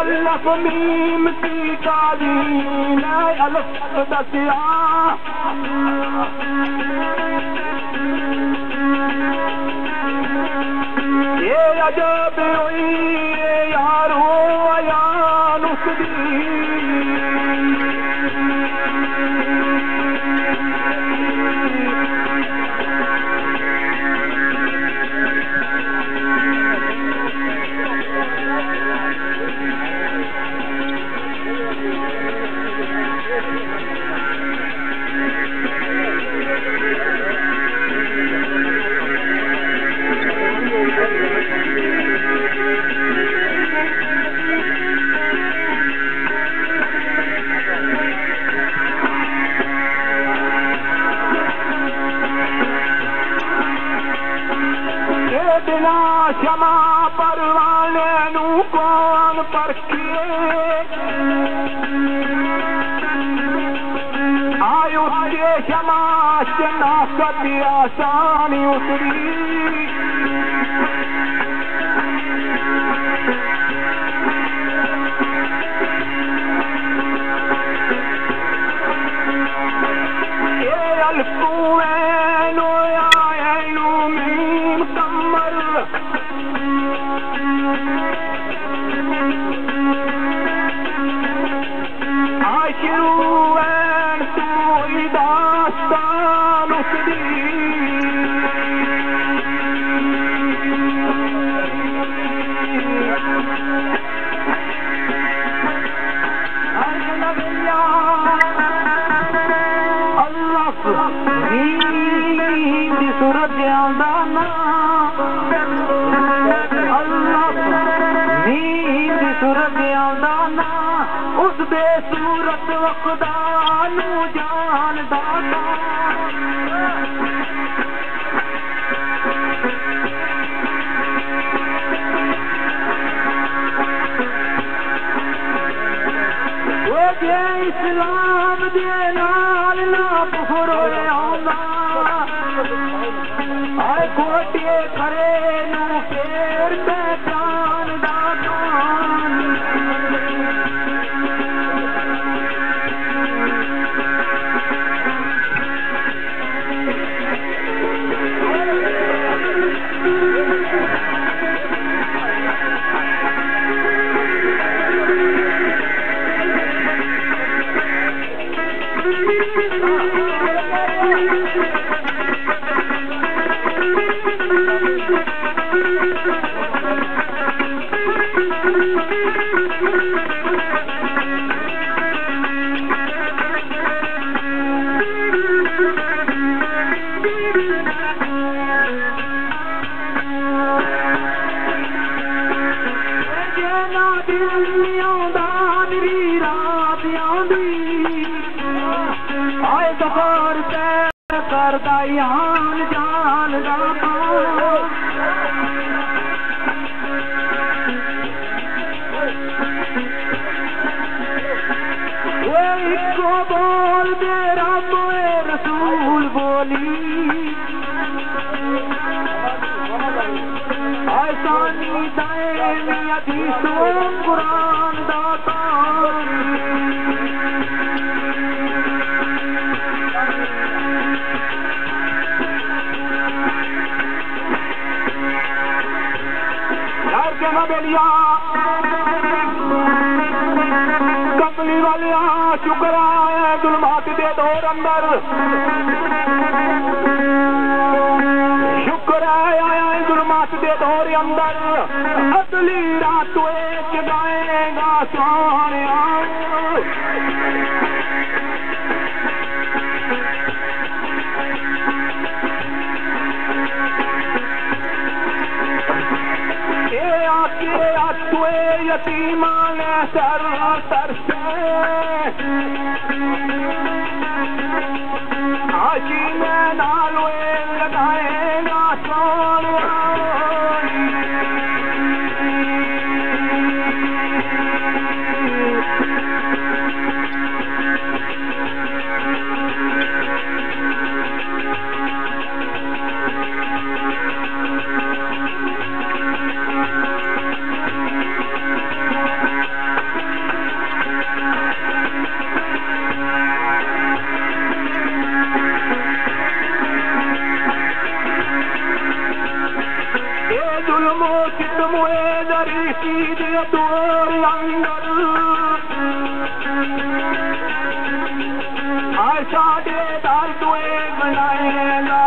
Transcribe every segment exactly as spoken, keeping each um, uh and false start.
ألف ميم تجارين ألف دسيعة يا جابري يا روى يا نصري आसानी उतरी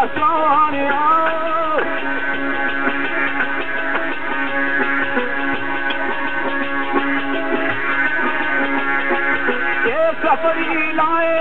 सफरी नाई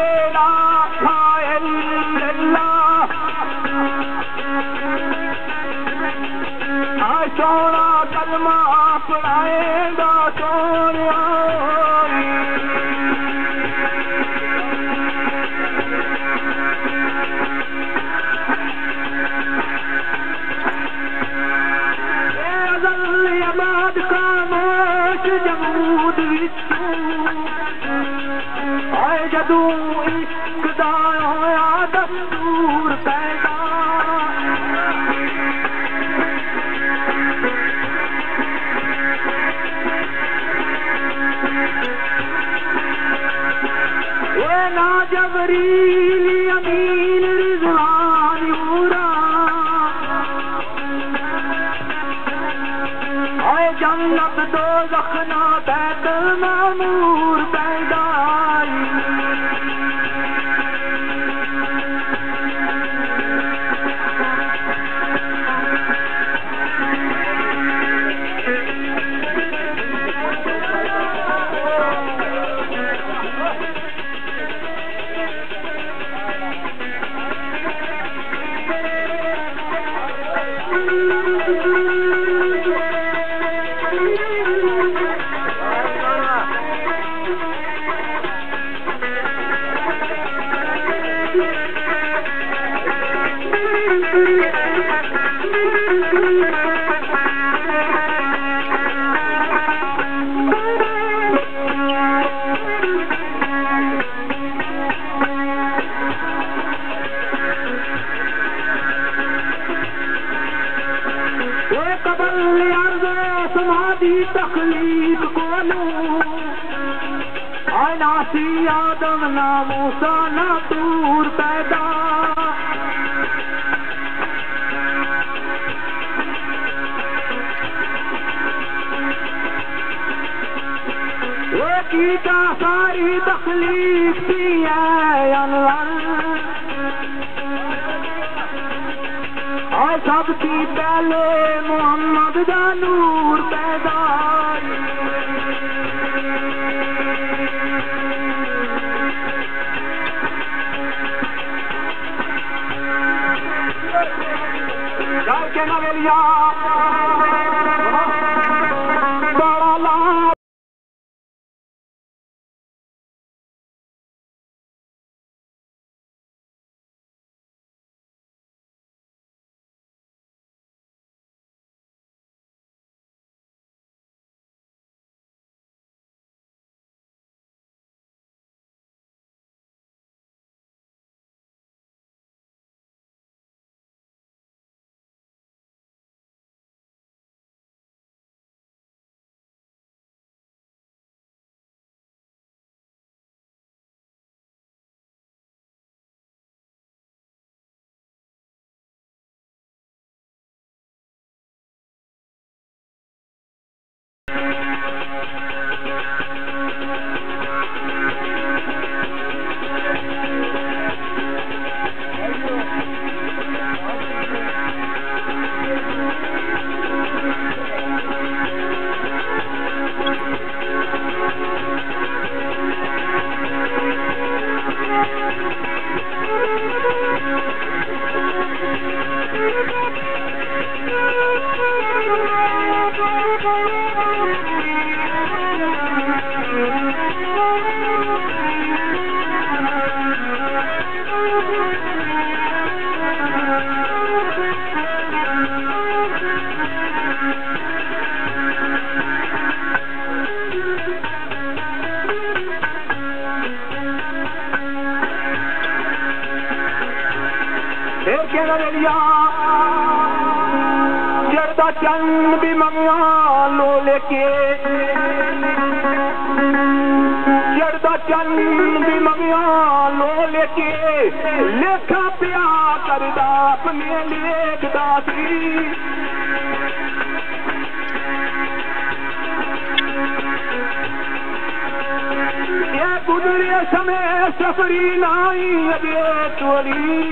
अजे चोरी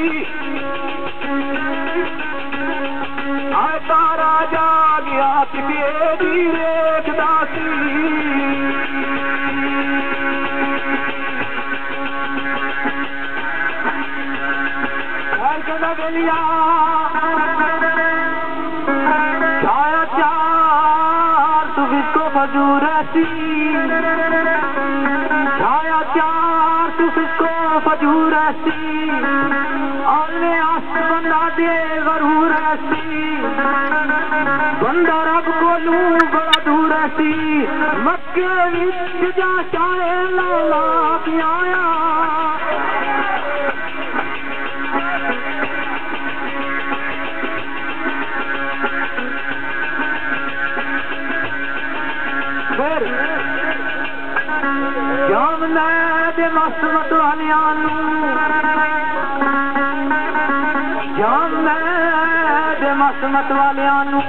सारा जागिया किए दी रेख दासी हर जगह गलिया छाया चार तुझको फजूर सी छाया चार तुझको फजूर सी और ने आसमां दे गरूर सी बंदा रब कोलू बड़ा दूर सी मक्के विच जा चाहे लैला की आया फिर जाम ना दे मसमत हलियानू जाम ना दे मसमत वालियानू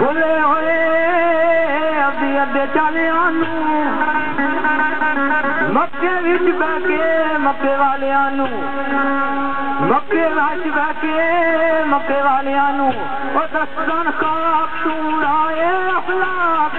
भुले होए अभी अदे चालियानू मक्के विच बैके मक्के वालियानू मक्के विच बैके मक्के वालियानू ओ दस्तन खाक तू राए अखलाक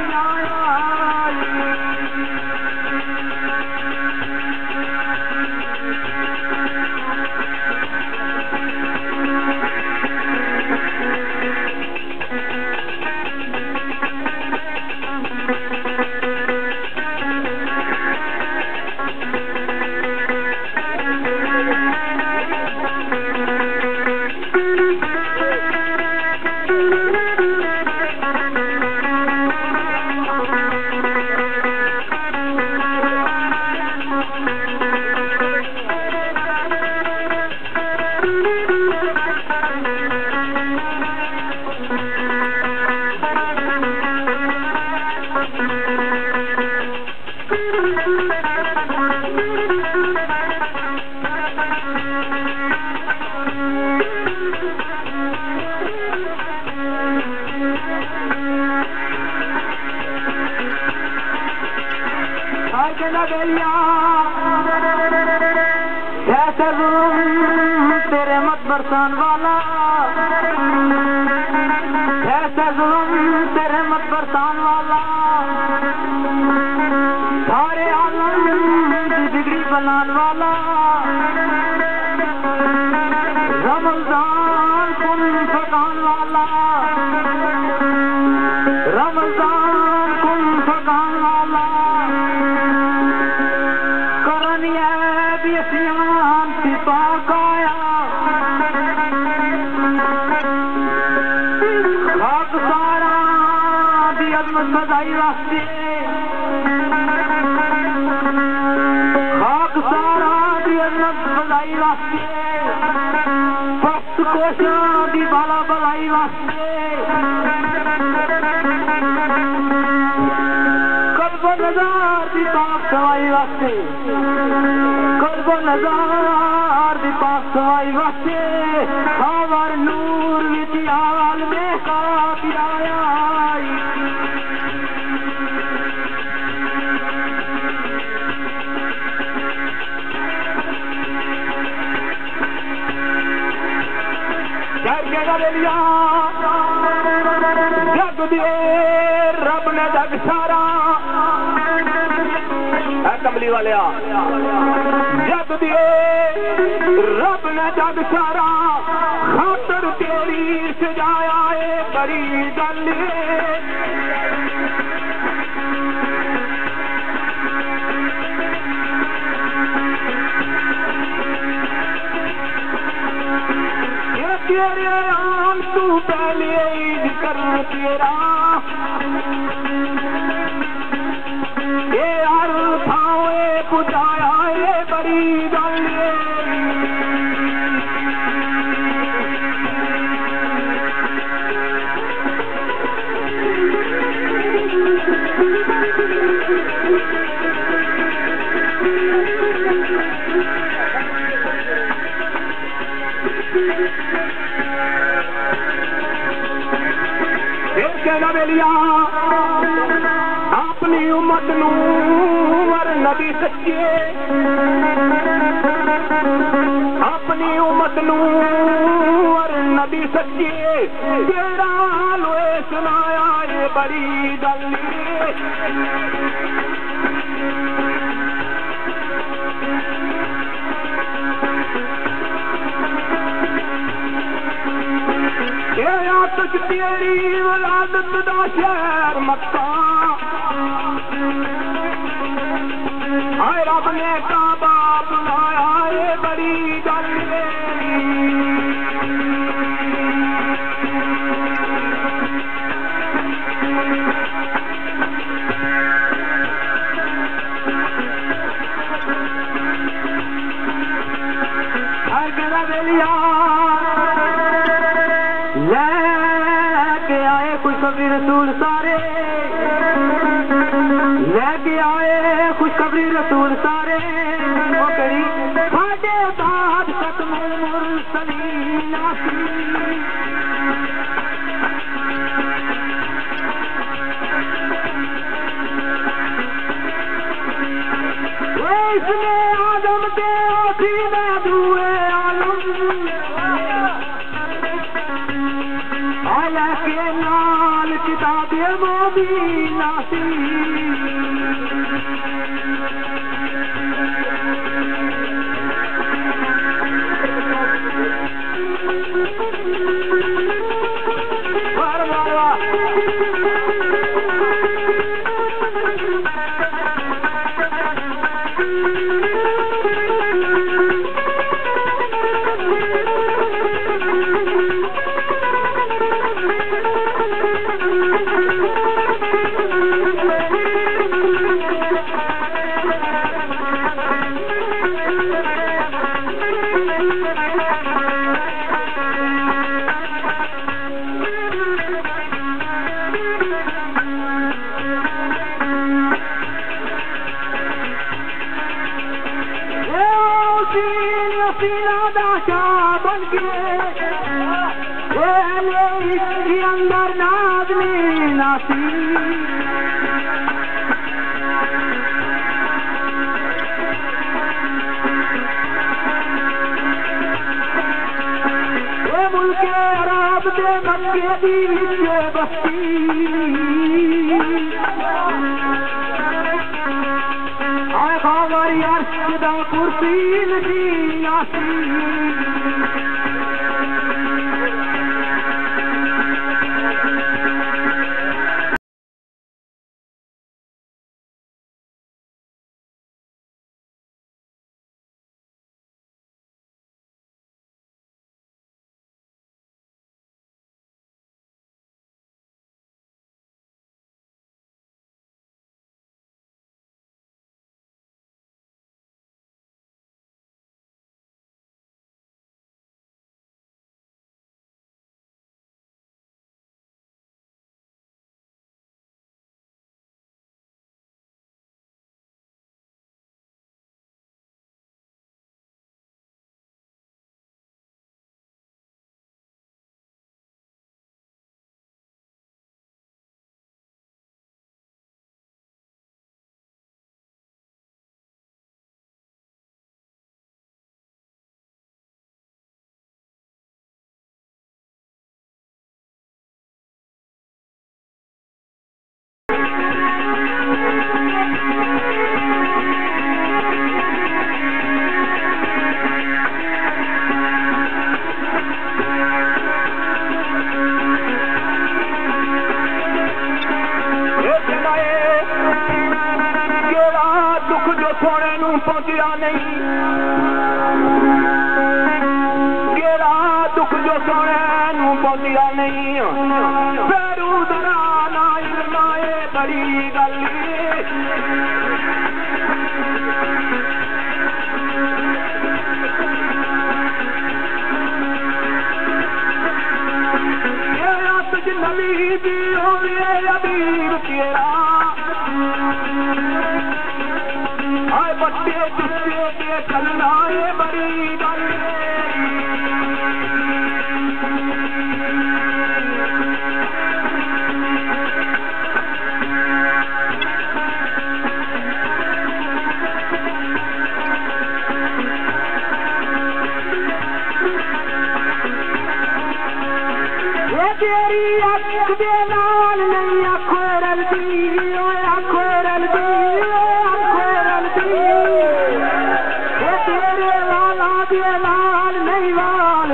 बरसान वाला ऐसा जुल्म तेरे मत बरसान वाला सारे आलम की बिगड़ी बनान वाला रमजान कुन फकान वाला रमजान कुन फकान वाला करनी है भी सियान सिपा काया सदाई रास्ते खाक सारा दियनत सदाई रास्ते भक्त कोशा दी बाला बलाई रास्ते कल्ब नजार दी पाक सवाई रास्ते कल्ब नजार दी पाक सवाई रास्ते खावर नूर विच आल में का पिराया जग दिए रब ने जग सारा है कमली वाले जग दिए रब ने जग सारा खातर तेरी सजाया है बड़ी गल तेरे आम तू पहले जिक्र तेरा ये हर थाव पुजाया ये बड़ी गल अपनी उम्मत नू हर नबी सच्चे अपनी उम्मत नू हर नबी सच्चिए तेरा लोए सुनाया ये बड़ी गली। तुझ तेरी वलादत दा शहर मक्का आए रब ने काबा बुलाया ये बड़ी गल। रसूल सारे लेके आए खुशखबरी रसूल सारे साढ़े सात खत्मुल मुरसलीन इसने आदम के आखिरी दुए आलम आला के नाम किताबे मोबीना सी अंदर नादनी नासी मुल्क अरब के मक्के दी विचे बस्ती हमारी अर्शदा कुर्सीन दी नासी पहुंचा नहीं तेरा दुख जो सोने पहुंचा नहीं फिर उधरा ना इरनाए बड़ी गल। नबी भी हो गए अबीर तेरा बच्चे बच्चे के चलना ये बड़ी गल।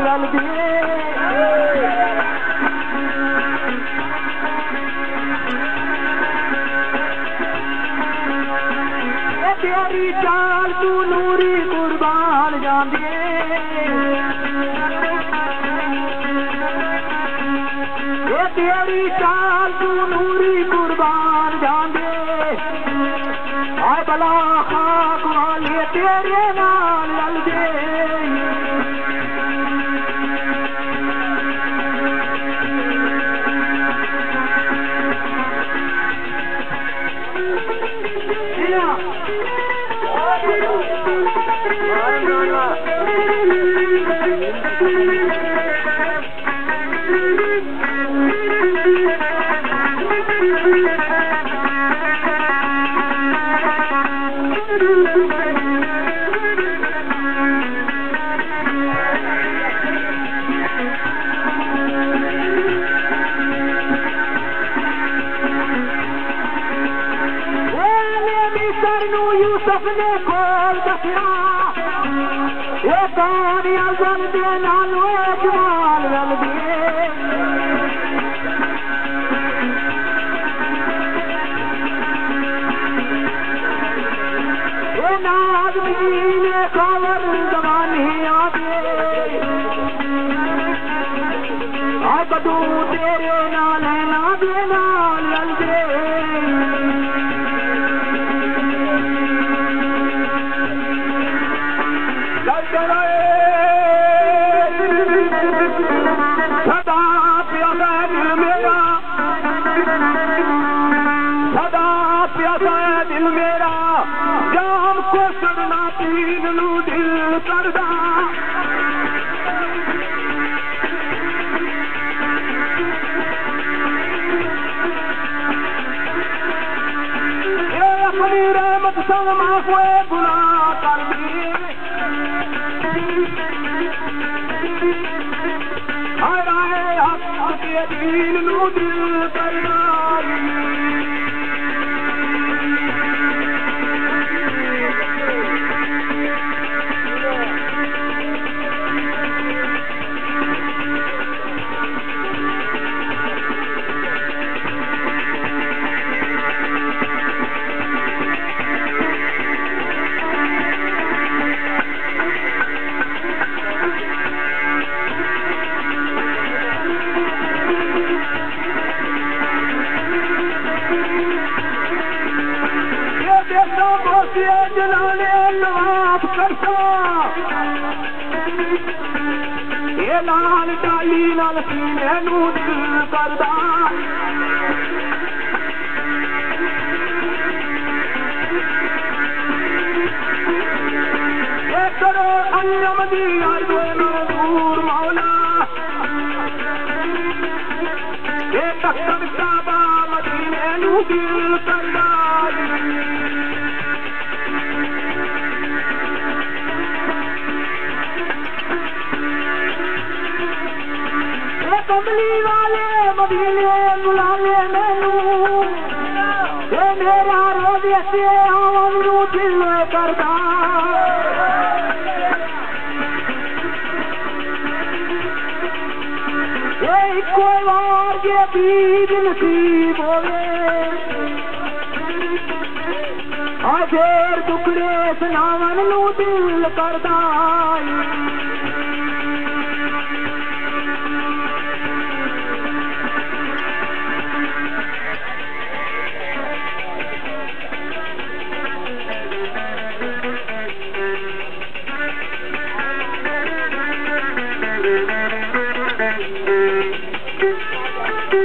लाल लाल दिए तेरी चाल तू नूरी कुर्बान जांदी ए तेरी चाल तू नूरी कुर्बान जांदी आए भला खाक वाले तेरे नाल लल दे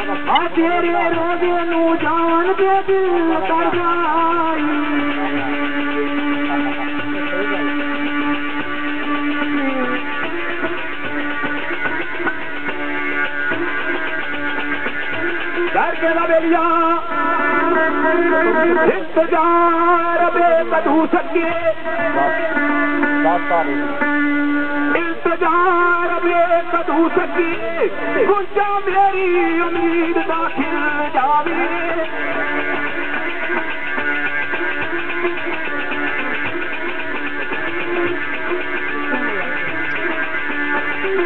आ तेरे रोजे नू जान दे दिल कर जाई डर के रबेलिया इंतजार बे बधू सके इंतजार बे बधू सके गुंजा मेरी उम्मीद दाखिल जावे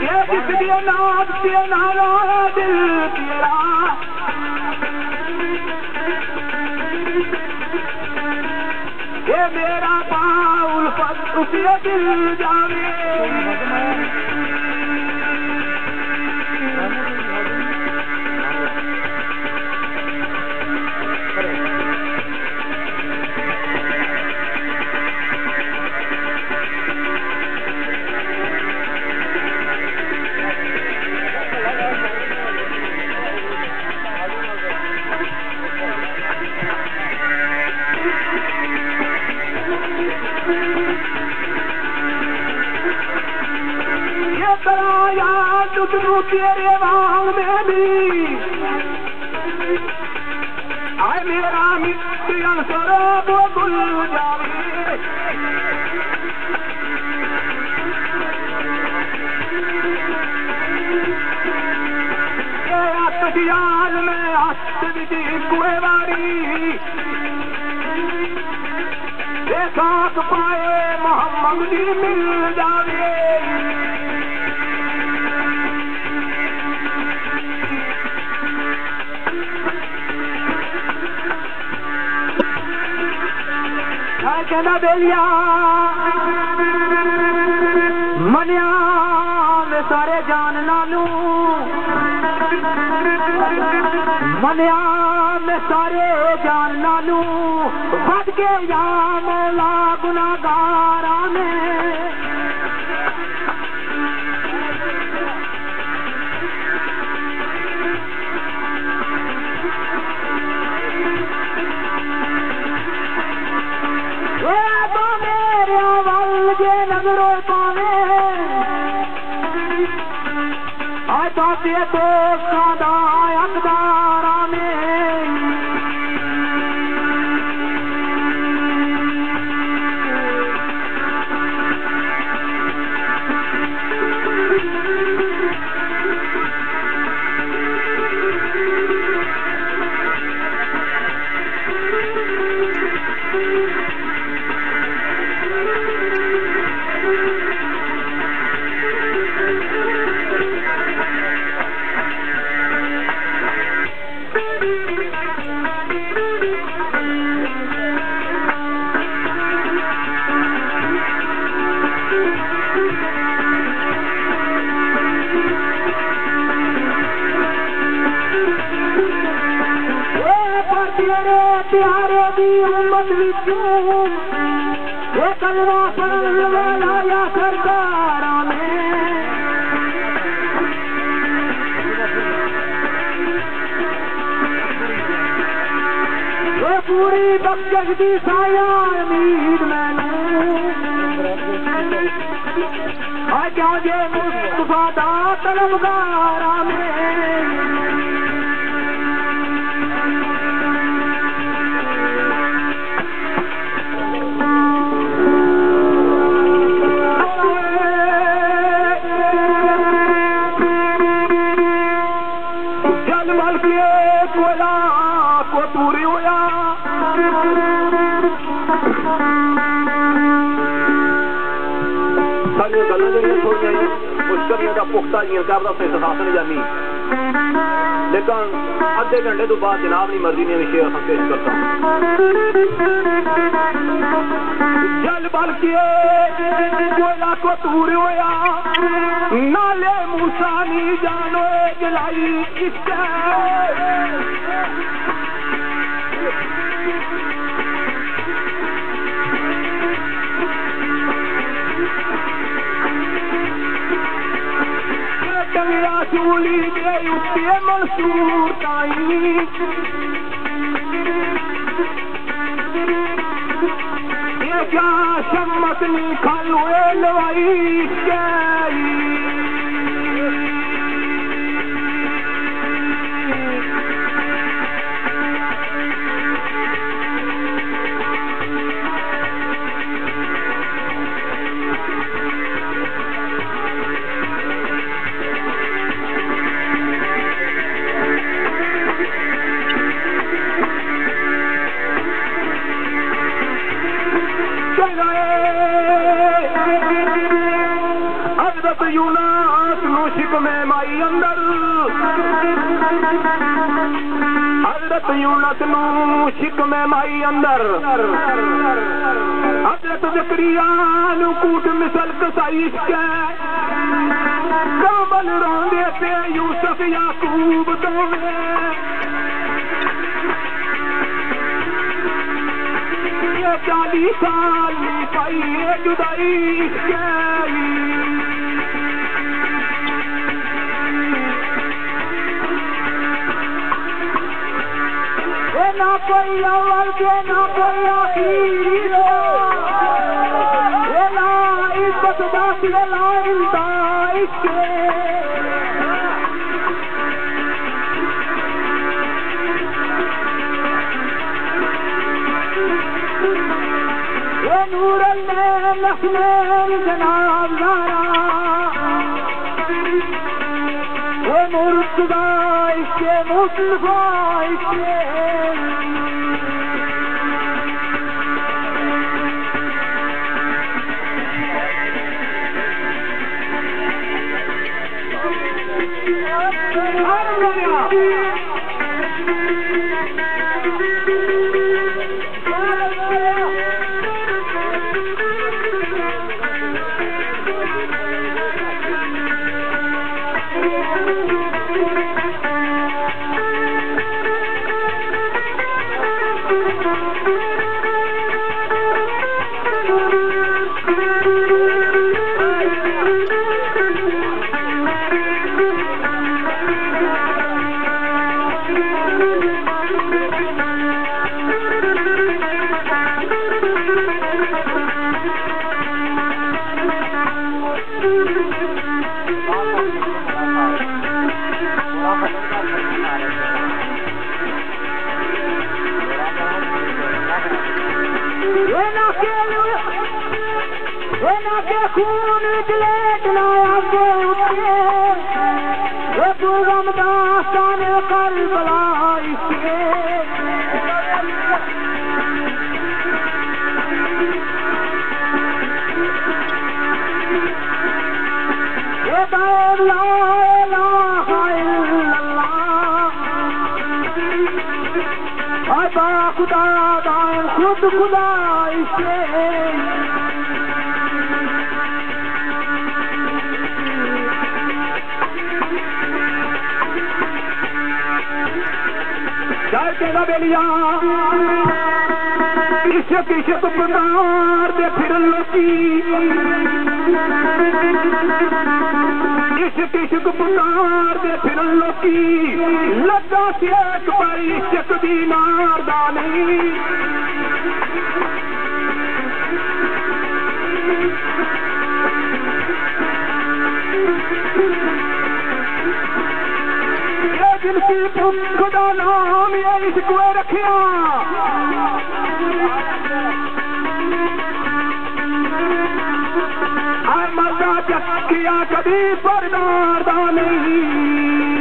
ये किसके नाम से नारा दिल तेरा ये मेरा पाउल फत उसे दिल जावे तेरे वांग में भी आए मेरा मित्र शराब भूल जावे याद में आस्ती की कुएवारी साथ पाए मोहम्मद जी मिल जावे कहना बेलिया मनिया ने सारे जान नानू मनिया ने सारे जान नानू फट के या मौला गुनागारा ने ये तो सदा अखबारा में घंटे तो बाद जनाब की मर्जी ने शेयर हम पेश करता हूँ। जल बल किए कोयला को तूर होया नाले मूसानी जानो जलाई इसका टंगिया चूली गई उसे मंसूर मतनी खालुए लवाई शिक में माई अंदर हजरत जकरिया कूट मिसल कसाइश के काबल रोंदे पे यूसुफ याकूब दोवे चालीस साल पाई जुदाई के ना कोई अवल के ना कोई आखिर ये ना इज्जत दास ये ना इंसाफ के ये नूर ने लखनऊ जनाब जारा ये नूर खुदा इसके मुस्तफा इसके इशक पतार दे फिर लुकी इशक इशक पतार दे फिर लुकी लगा सी एक बारी इशक दी नार दा नहीं ये दिल की भुख दा नाम ये इश्क वे रखिया किया कभी परदादा नहीं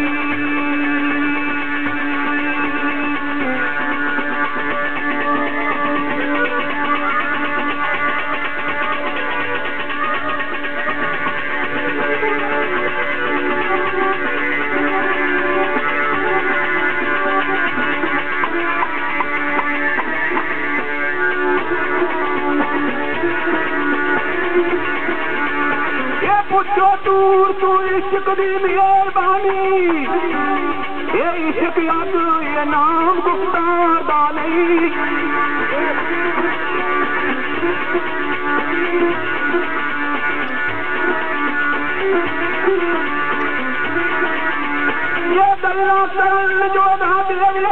जो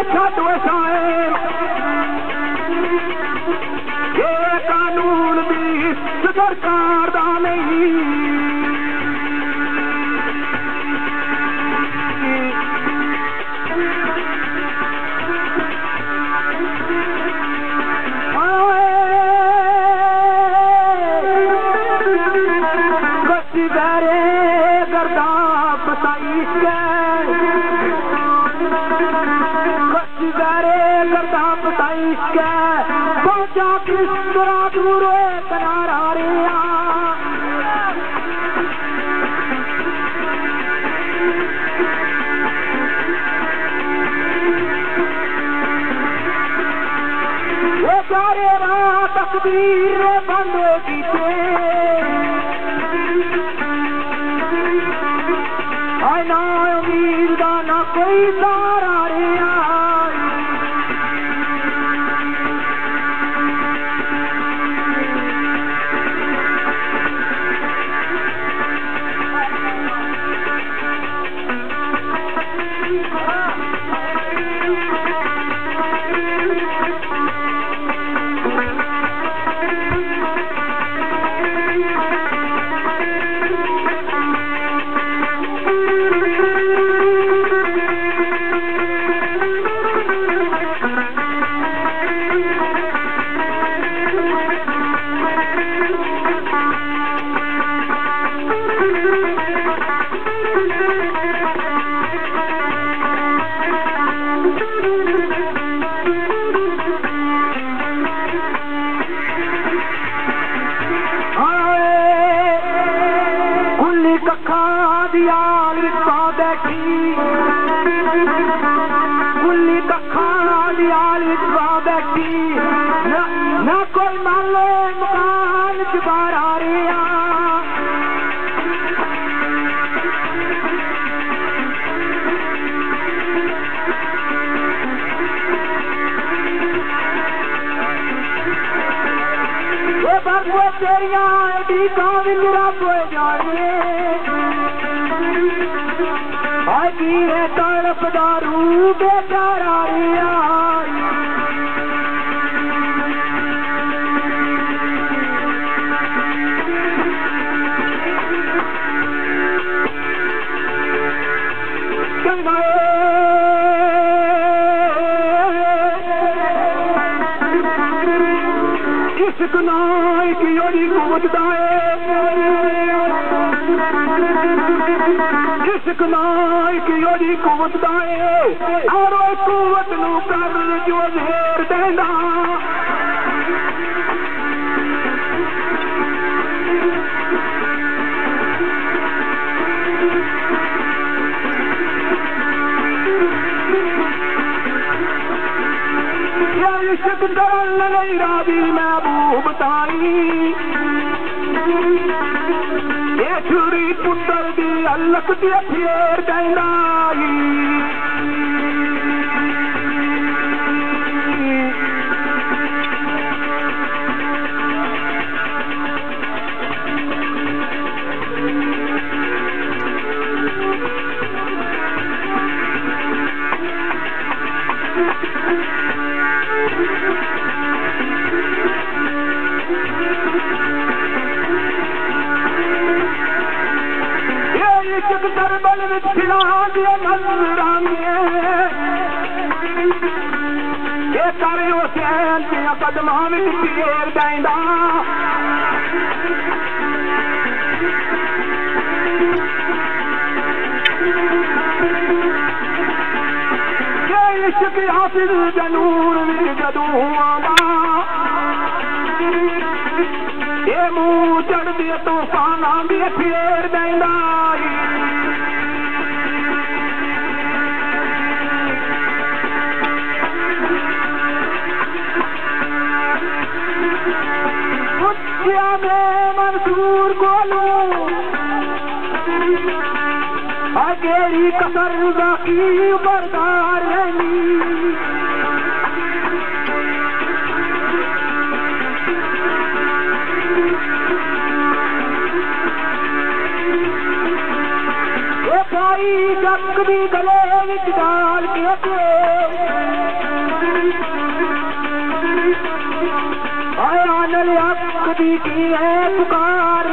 छत बसाए ये कानून भी सरकार दा नहीं गसीदारे गर्दा बताई गसीदारे गर्दा बताई पहुंचा कृष्ण दूर कनारा रिया सारे रात तकदीर बंद बीते ना उम्मीद का ना कोई तारा रिया तेरिया डी काबिल रब जाने भाई है तड़प दारू बेचारा रिया कियोरी कुवत दाए और कुवत नू काबिल जो घेर देना इश्क करन नहीं रावी महबूब ताई ये छुरी पुत्तर दी अलक दी फेर गैनाई कदमां घेर देंदा इश्क हासिल जनूर विच जदों आंदा ये मूंह चढ़दी तूफानां दी फेर देंदा मंसूर गोलू अगेरी कसर की बरदार भाई जग भी गले विच डाल के धरती की है पुकार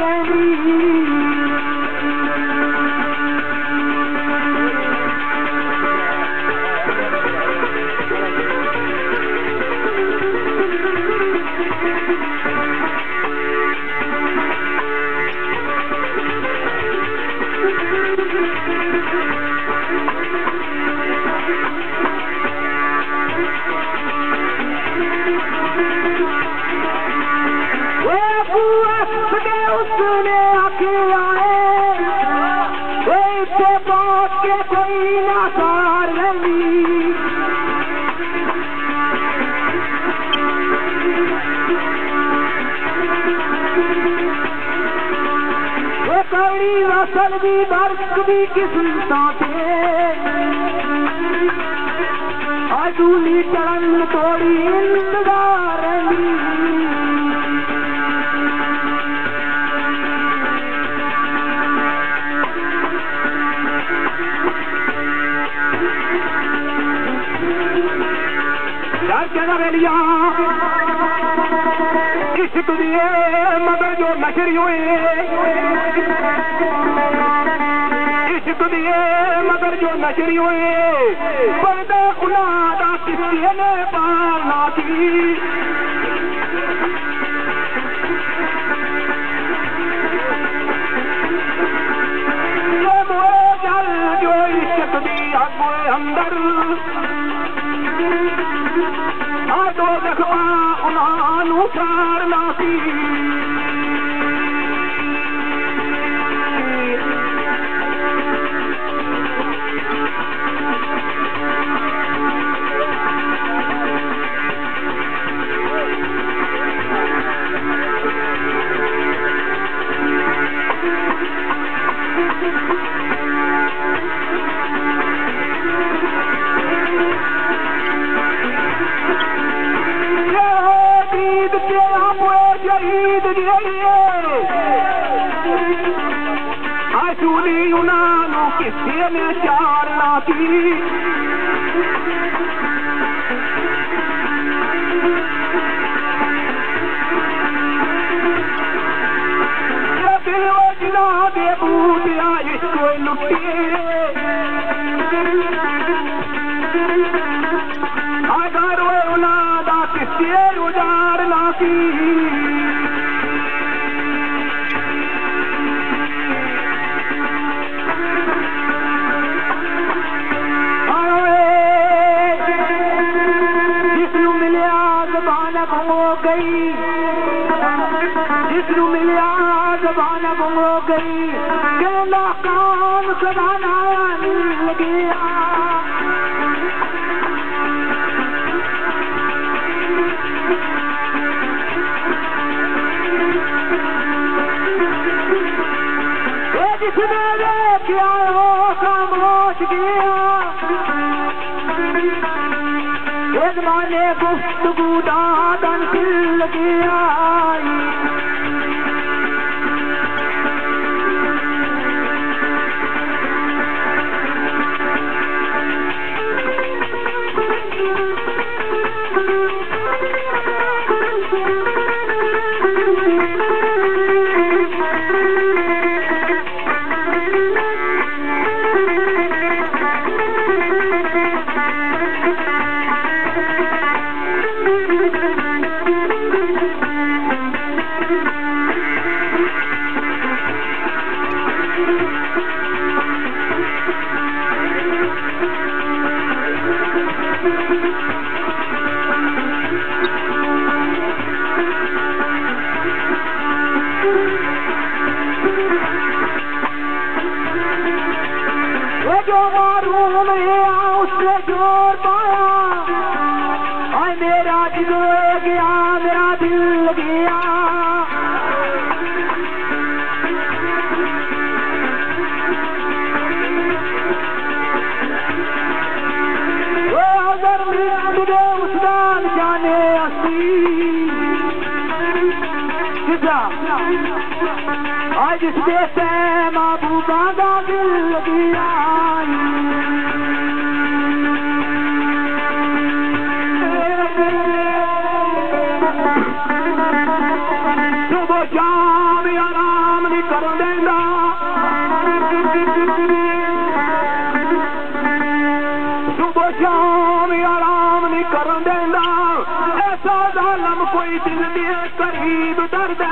आलम कोई दिल दे करीब दर्द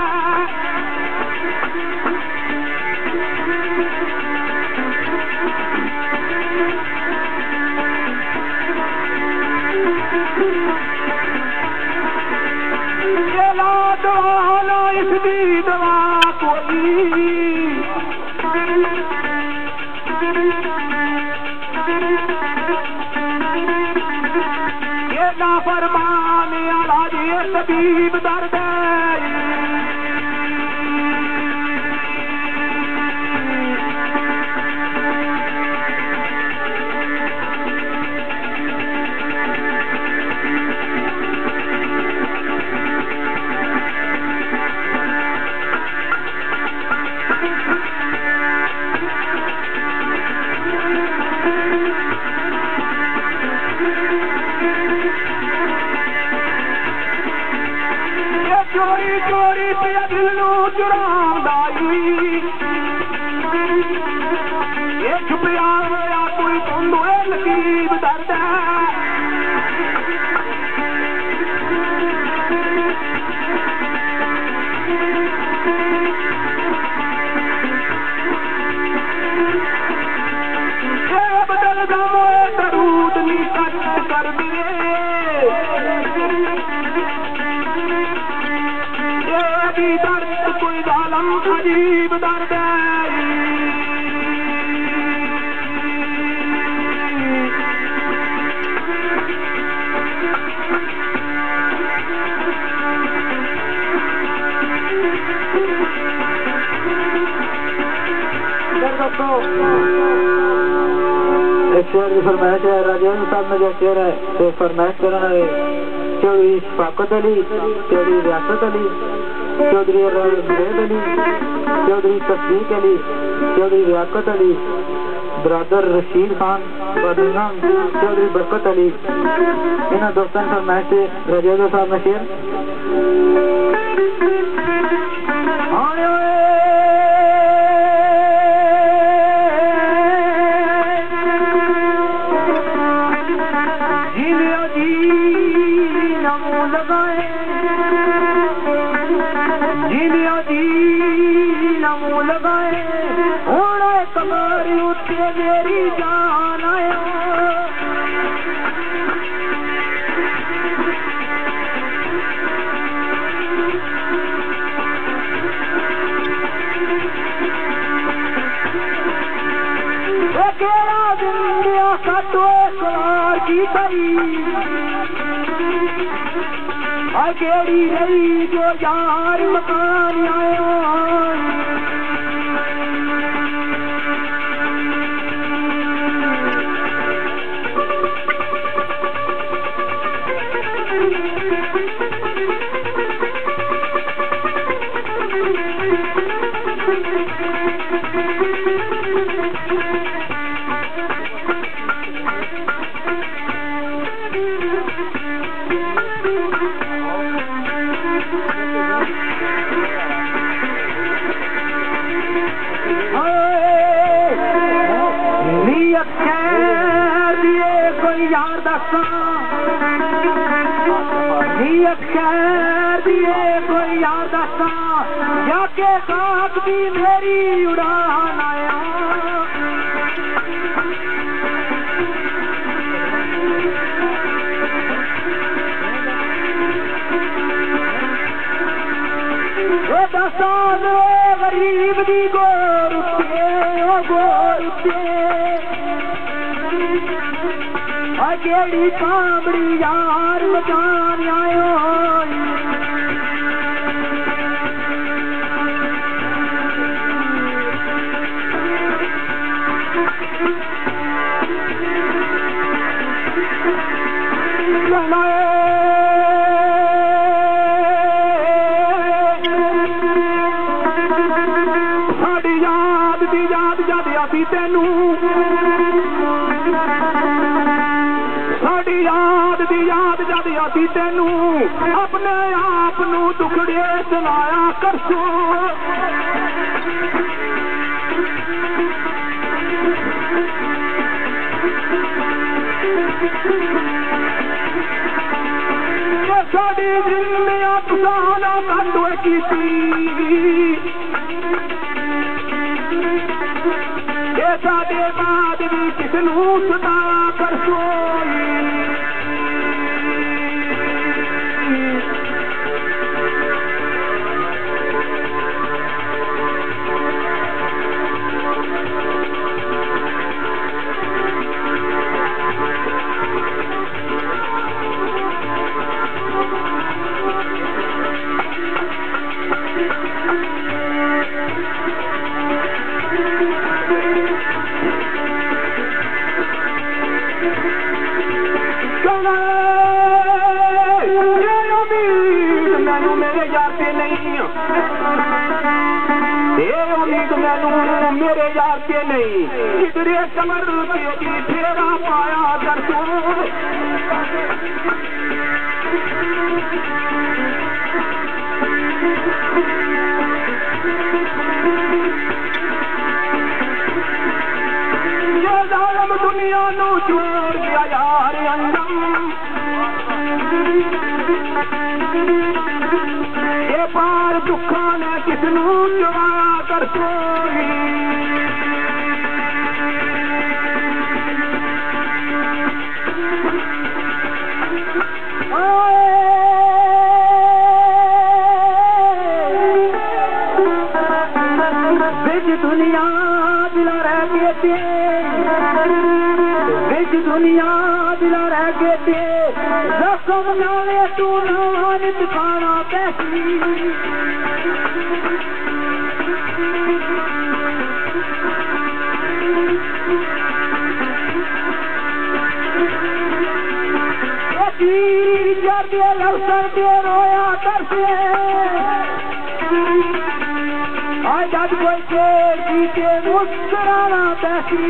चौधरी शफाकत अली, चौधरी रियासत अली, चौधरी जुबैद अली, चौधरी तस्दीक अली, चौधरी लियाकत अली, बरदर रशीद खान, चौधरी बरकत अली। इन दोस्तों ने फरमाया से रजेंद्र साहब ने शेयर जिन में आप सहाना कांड की ऐसा देवा देवी किसनू सदा कर सोई मेरे यार के नहीं किधरे कमर के फेरा पाया दर्शो ये जालम दुनिया नो छोड़ दिया यार अंदम ये पार दुखा ने किसनू चुराया दर्शो दुनिया बिला रह गए थे बिच दुनिया बिला रह गए थे रकम नावे तू नान दुकाना पैसी जब ये लवसर के रोया करते आज कोई शेर जी के मुस्कुराना पैसी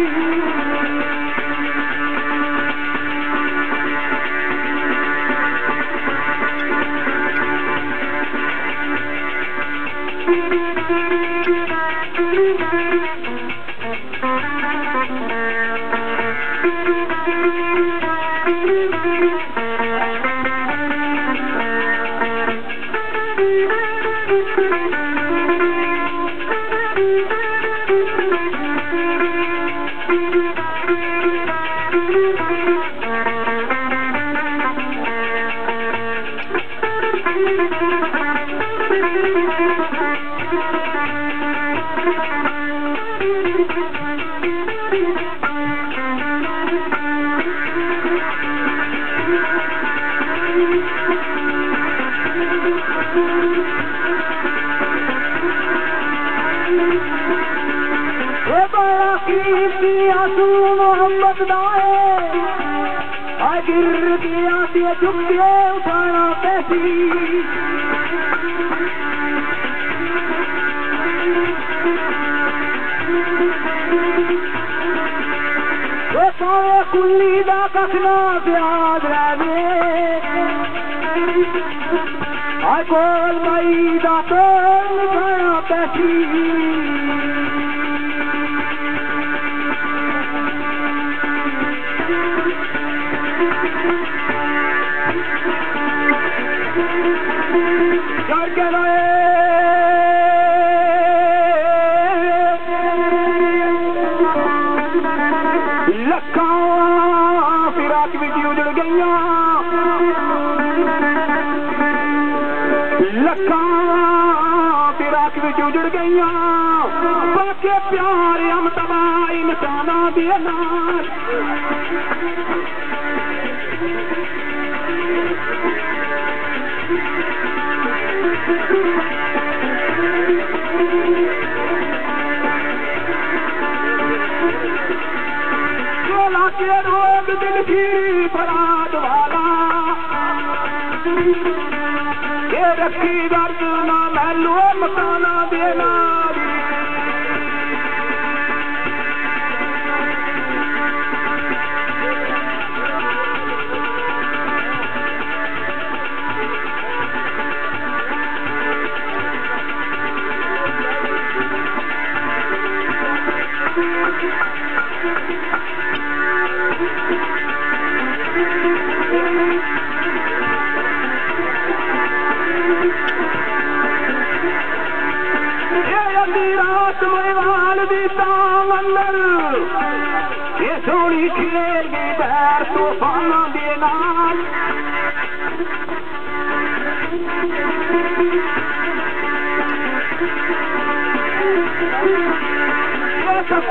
चुपके उठाना पैसी कुल्ली का कसना प्याज रहे हर गोल मई का पेड़ उठाना पैसी जुड़ गई बाके प्यार हम तबाई मचाना दिया चला के रोग दिल की फराद वाला ये रखी दर्द ना महलो मकाना देना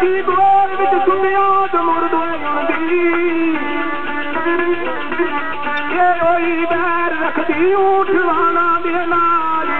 दी दुआर विच सुनिया तो मुर्द होंदी ये होई बैर रखदी उठवाना दे नाल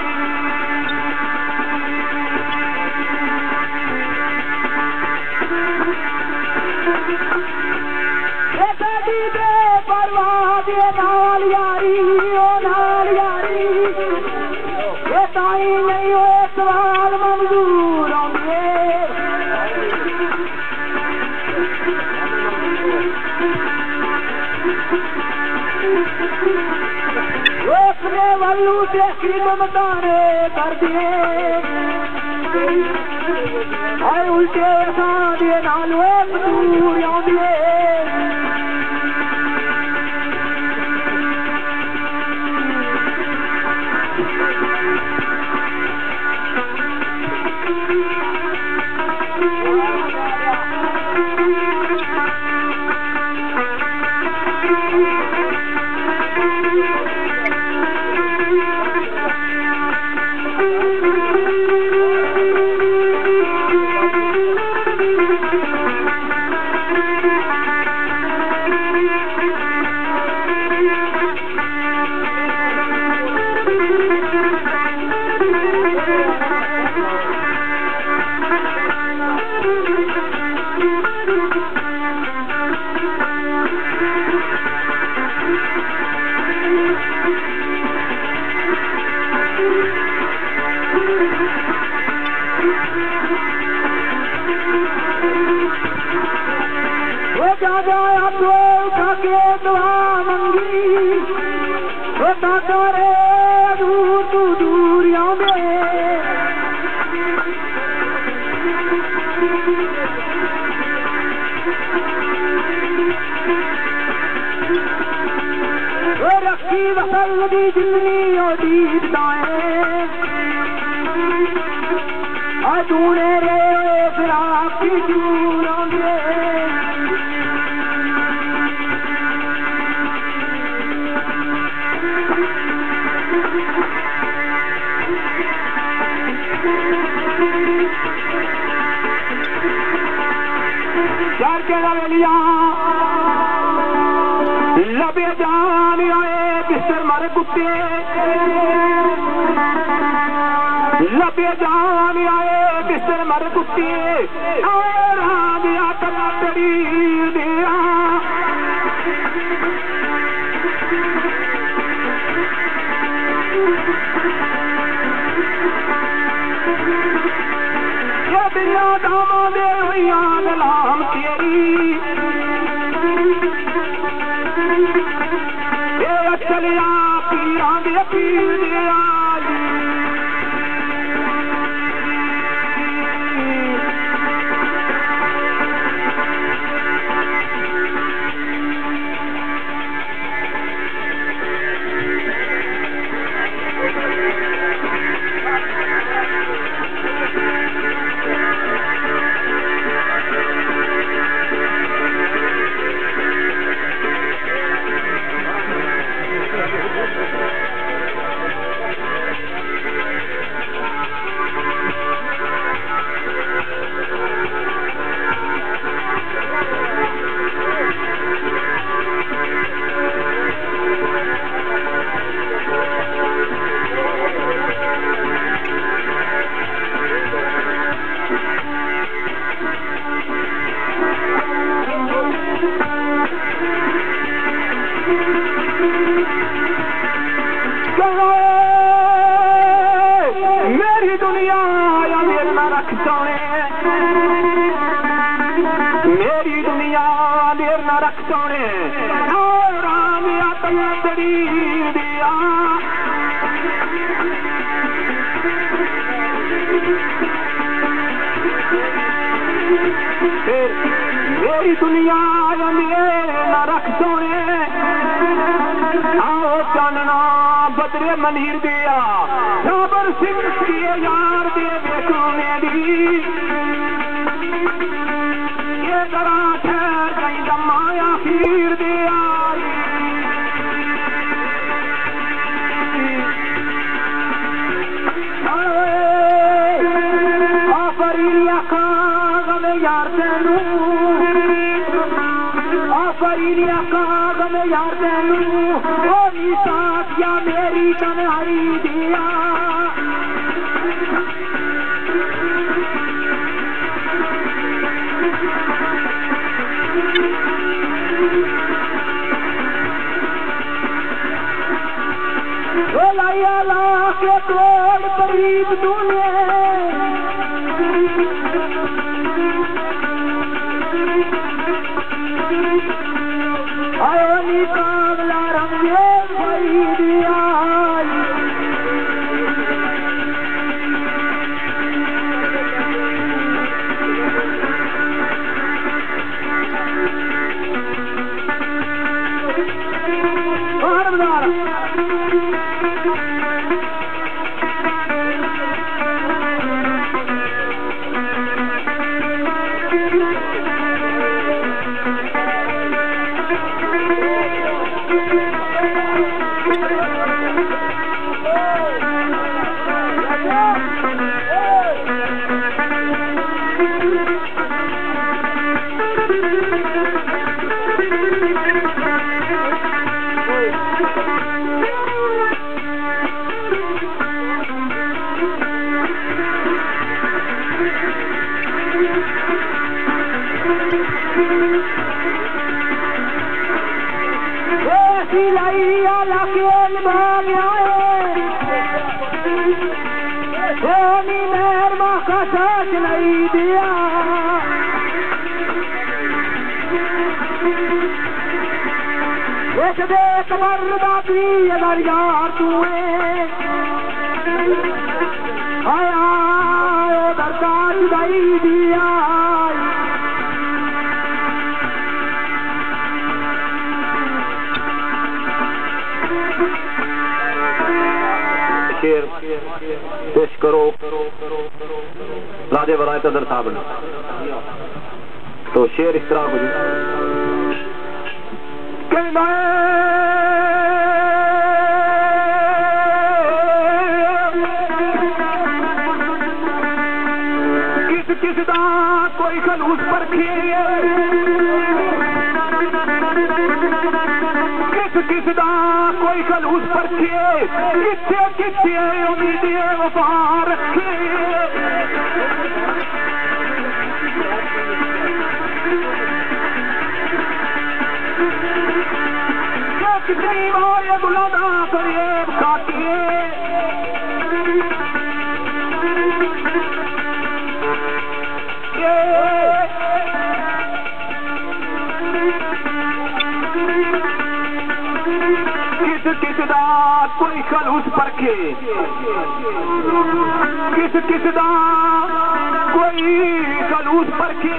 ममतारे कर दिए आए उल्टे साधे नालवे मजदूर आंदिए मेरी कन्हैया दिया, लाया लाया के तोड़ परीब तूने, आयोनी कामला रंगेल परीब आई, और बता पेश करो लादे वरायत अदर साहब ने। तो शेर इस तरह किस किस दा कोई खलूस पर खेलिए, किस किस दा कोई खलूस पर खेलिए, किथे किथे उम्मीद वफा रखिए, वाले बुलाना फरेब काटिए, किस दा कोई खलूस पर के, किस किस दा कोई खलूस पर के,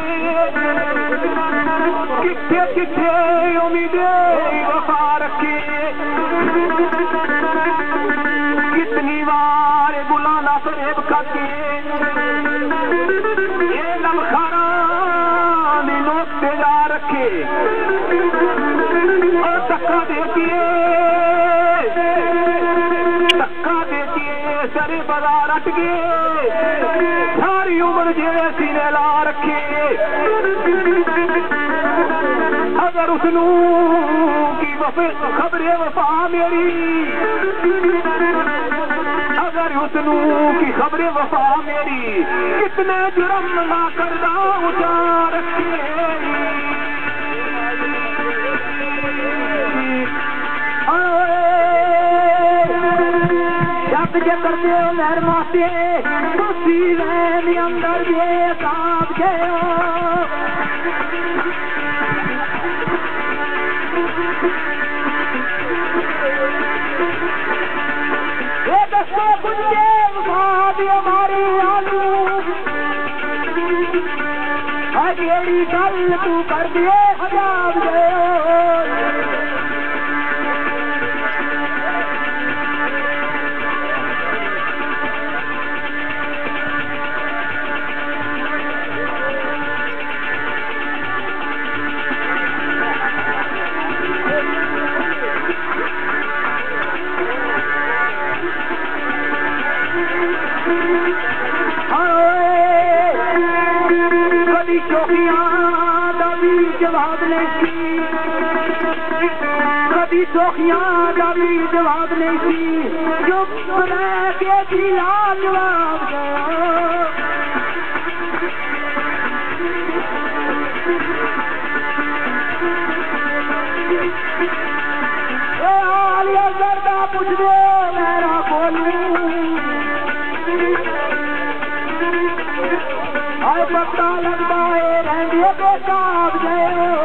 किथे किथे उम्मीदे वफा रखे, कितनी बार बुलाना फरेब खाके, ये लम्खाना नोचते जा रखे, और धक्का देती है सारे बाजार अटके, सारी उम्र जेड़े सीने ला रखे, अगर उसनू की वफे खबरे वफा मेरी, अगर उसनू की खबरे वफा मेरी, कितने जुर्म ना करदा उठा रखे, कर दे मेहर माते खुशी लैन अंदर दे साफ गया, ये दसो गुंजे भाद हमारी आलू हजेड़ी गल तू कर दिए हजाब गयो, कभी चौकियां चाबी जवाब नहीं थी जो बनाया के थी लाजवाब लगता है रहने के साथ गए।